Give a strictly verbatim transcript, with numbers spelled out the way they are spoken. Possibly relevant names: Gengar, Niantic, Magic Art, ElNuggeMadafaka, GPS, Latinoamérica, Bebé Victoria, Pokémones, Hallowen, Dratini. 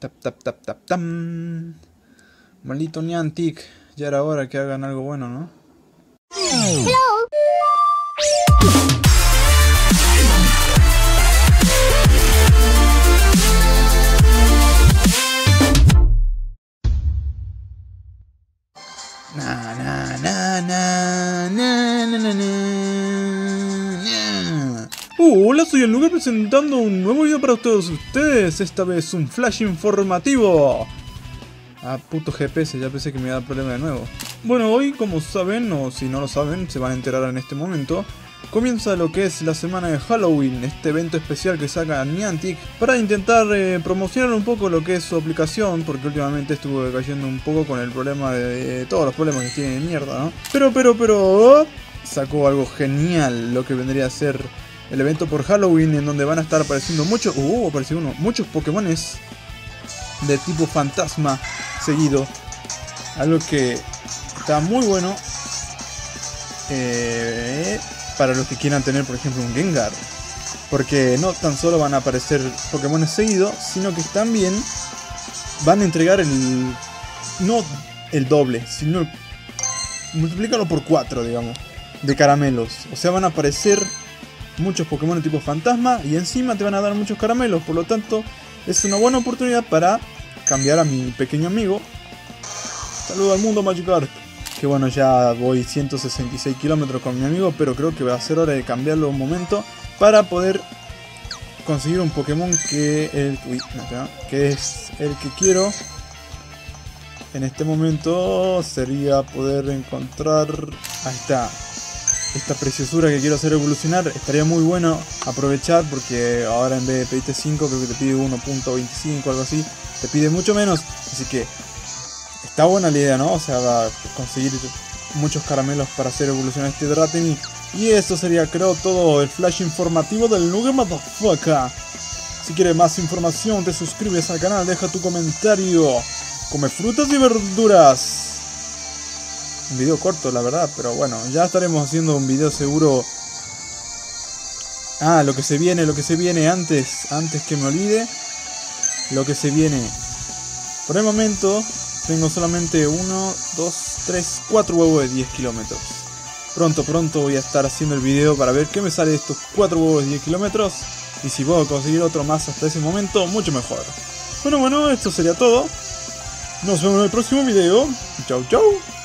Tap, tap, tap, tap, tam. Maldito Niantic. Ya era hora que hagan algo bueno, ¿no? Hello. Na, na, na, na, na, na, na, na. Uh, hola, soy el lugar presentando un nuevo video para todos ustedes. Esta vez un flash informativo. Ah, puto G P S, ya pensé que me iba a dar problema de nuevo. Bueno, hoy, como saben, o si no lo saben, se van a enterar en este momento, comienza lo que es la semana de Halloween, este evento especial que saca Niantic para intentar eh, promocionar un poco lo que es su aplicación, porque últimamente estuvo cayendo un poco con el problema de eh, todos los problemas que tiene de mierda, ¿no? Pero, pero, pero, sacó algo genial, lo que vendría a ser el evento por Halloween, en donde van a estar apareciendo muchos, uh, apareció uno, muchos Pokémones de tipo fantasma seguido, algo que está muy bueno, eh... para los que quieran tener, por ejemplo, un Gengar. Porque no tan solo van a aparecer Pokémon seguidos, sino que también van a entregar el... no el doble, sino... multiplícalo por cuatro, digamos, de caramelos. O sea, van a aparecer muchos Pokémon de tipo fantasma y encima te van a dar muchos caramelos. Por lo tanto, es una buena oportunidad para cambiar a mi pequeño amigo. Saludo al mundo, Magic Art. Que bueno, ya voy ciento sesenta y seis kilómetros con mi amigo, pero creo que va a ser hora de cambiarlo un momento para poder conseguir un Pokémon que, el, uy, no, que es el que quiero. En este momento sería poder encontrar... ahí está. Esta preciosura que quiero hacer evolucionar. Estaría muy bueno aprovechar porque ahora en vez de pedirte cinco, creo que te pide uno punto veinticinco, algo así. Te pide mucho menos, así que... está buena la idea, ¿no? O sea, va a conseguir muchos caramelos para hacer evolucionar este Dratini. Y eso sería, creo, todo el flash informativo del ElNuggeMadafaka. Si quieres más información, te suscribes al canal, deja tu comentario. Come frutas y verduras. Un video corto, la verdad, pero bueno, ya estaremos haciendo un video seguro. Ah, lo que se viene, lo que se viene antes, antes que me olvide. Lo que se viene. Por el momento... tengo solamente uno, dos, tres, cuatro huevos de diez kilómetros. Pronto, pronto voy a estar haciendo el video para ver qué me sale de estos cuatro huevos de diez kilómetros. Y si puedo conseguir otro más hasta ese momento, mucho mejor. Bueno, bueno, esto sería todo. Nos vemos en el próximo video. Chau, chau.